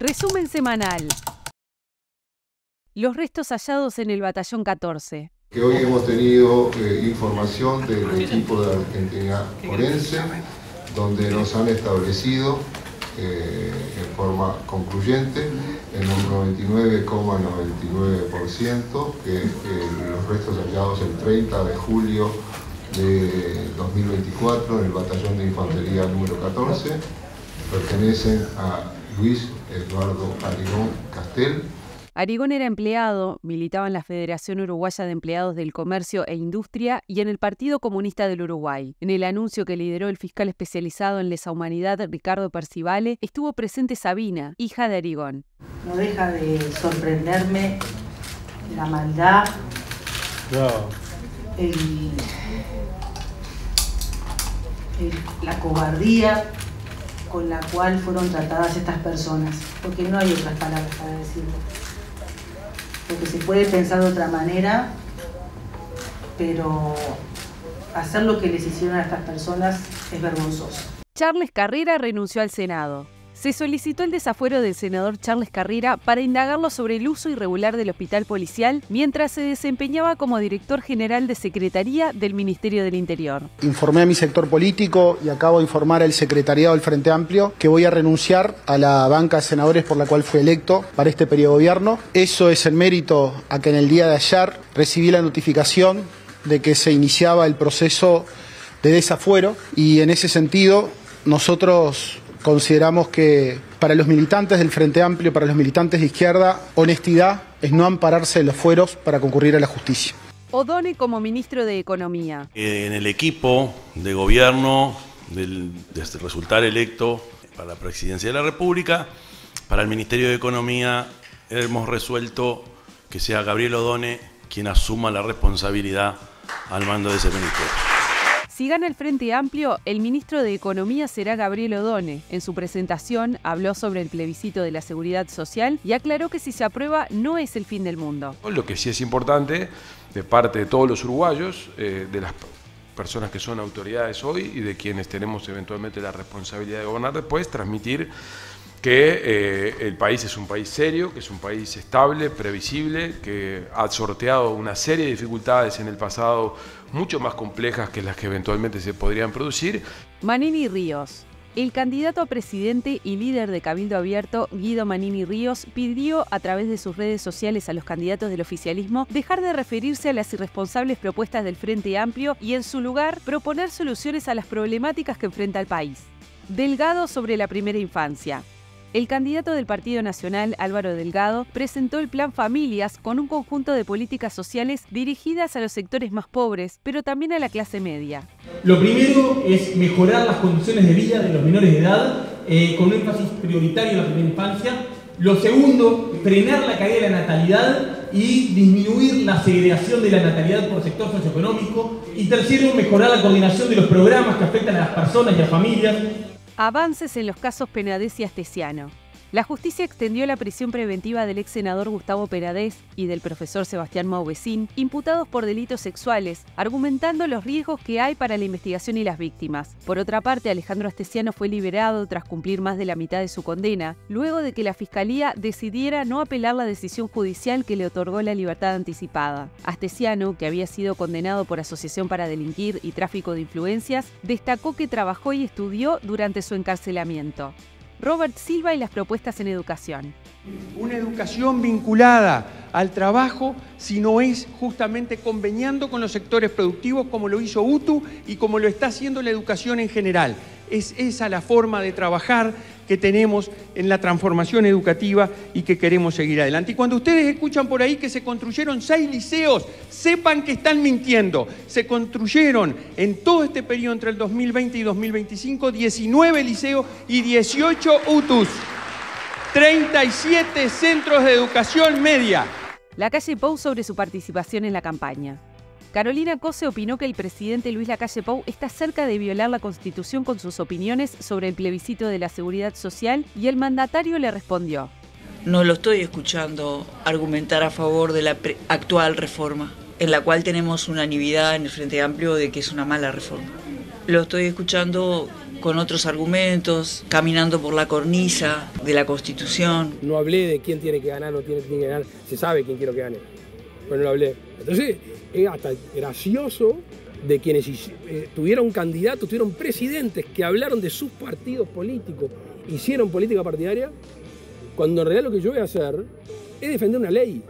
Resumen semanal. Los restos hallados en el batallón 14. Que hoy hemos tenido información del equipo de la Argentina Forense, donde nos han establecido en forma concluyente en un 99,99% que los restos hallados el 30 de julio de 2024 en el batallón de infantería número 14 pertenecen a Luis Eduardo Arigón Castel. Arigón era empleado, militaba en la Federación Uruguaya de Empleados del Comercio e Industria y en el Partido Comunista del Uruguay. En el anuncio que lideró el fiscal especializado en lesa humanidad, Ricardo Percivale, estuvo presente Sabina, hija de Arigón. No deja de sorprenderme la maldad, la cobardía con la cual fueron tratadas estas personas, porque no hay otras palabras para decirlo. Porque se puede pensar de otra manera, pero hacer lo que les hicieron a estas personas es vergonzoso. Charles Carrera renunció al Senado. Se solicitó el desafuero del senador Charles Carrera para indagarlo sobre el uso irregular del hospital policial mientras se desempeñaba como director general de Secretaría del Ministerio del Interior. Informé a mi sector político y acabo de informar al secretariado del Frente Amplio que voy a renunciar a la banca de senadores por la cual fui electo para este periodo de gobierno. Eso es en mérito a que en el día de ayer recibí la notificación de que se iniciaba el proceso de desafuero y en ese sentido nosotros consideramos que para los militantes del Frente Amplio, para los militantes de izquierda, honestidad es no ampararse de los fueros para concurrir a la justicia. Oddone como ministro de Economía. En el equipo de gobierno, de resultar electo para la presidencia de la República, para el Ministerio de Economía hemos resuelto que sea Gabriel Oddone quien asuma la responsabilidad al mando de ese ministerio. Si gana el Frente Amplio, el ministro de Economía será Gabriel Oddone. En su presentación habló sobre el plebiscito de la seguridad social y aclaró que si se aprueba no es el fin del mundo. Lo que sí es importante de parte de todos los uruguayos, de las personas que son autoridades hoy y de quienes tenemos eventualmente la responsabilidad de gobernar después, transmitir que el país es un país serio, que es un país estable, previsible, que ha sorteado una serie de dificultades en el pasado mucho más complejas que las que eventualmente se podrían producir. Manini Ríos. El candidato a presidente y líder de Cabildo Abierto, Guido Manini Ríos, pidió a través de sus redes sociales a los candidatos del oficialismo dejar de referirse a las irresponsables propuestas del Frente Amplio y en su lugar proponer soluciones a las problemáticas que enfrenta el país. Delgado sobre la primera infancia. El candidato del Partido Nacional, Álvaro Delgado, presentó el Plan Familias con un conjunto de políticas sociales dirigidas a los sectores más pobres, pero también a la clase media. Lo primero es mejorar las condiciones de vida de los menores de edad, con un énfasis prioritario en la primera infancia. Lo segundo, frenar la caída de la natalidad y disminuir la segregación de la natalidad por sector socioeconómico. Y tercero, mejorar la coordinación de los programas que afectan a las personas y a las familias. Avances en los casos Penadés y Astesiano. La justicia extendió la prisión preventiva del ex senador Gustavo Penadés y del profesor Sebastián Mauvecín, imputados por delitos sexuales, argumentando los riesgos que hay para la investigación y las víctimas. Por otra parte, Alejandro Astesiano fue liberado tras cumplir más de la mitad de su condena, luego de que la Fiscalía decidiera no apelar la decisión judicial que le otorgó la libertad anticipada. Astesiano, que había sido condenado por asociación para delinquir y tráfico de influencias, destacó que trabajó y estudió durante su encarcelamiento. Robert Silva y las propuestas en educación. Una educación vinculada al trabajo, si no es justamente conveniando con los sectores productivos como lo hizo UTU y como lo está haciendo la educación en general. Es esa la forma de trabajar que tenemos en la transformación educativa y que queremos seguir adelante. Y cuando ustedes escuchan por ahí que se construyeron 6 liceos, sepan que están mintiendo. Se construyeron en todo este periodo entre el 2020 y 2025 19 liceos y 18 UTUs, 37 centros de educación media. Lacalle Pou sobre su participación en la campaña. Carolina Cose opinó que el presidente Luis Lacalle Pou está cerca de violar la Constitución con sus opiniones sobre el plebiscito de la seguridad social y el mandatario le respondió. No lo estoy escuchando argumentar a favor de la actual reforma, en la cual tenemos unanimidad en el Frente Amplio de que es una mala reforma. Lo estoy escuchando con otros argumentos, caminando por la cornisa de la Constitución. No hablé de quién tiene que ganar, no tiene que ganar, se sabe quién quiero que gane, pero no hablé. Entonces, es hasta gracioso de quienes tuvieron candidatos, tuvieron presidentes que hablaron de sus partidos políticos, hicieron política partidaria, cuando en realidad lo que yo voy a hacer es defender una ley.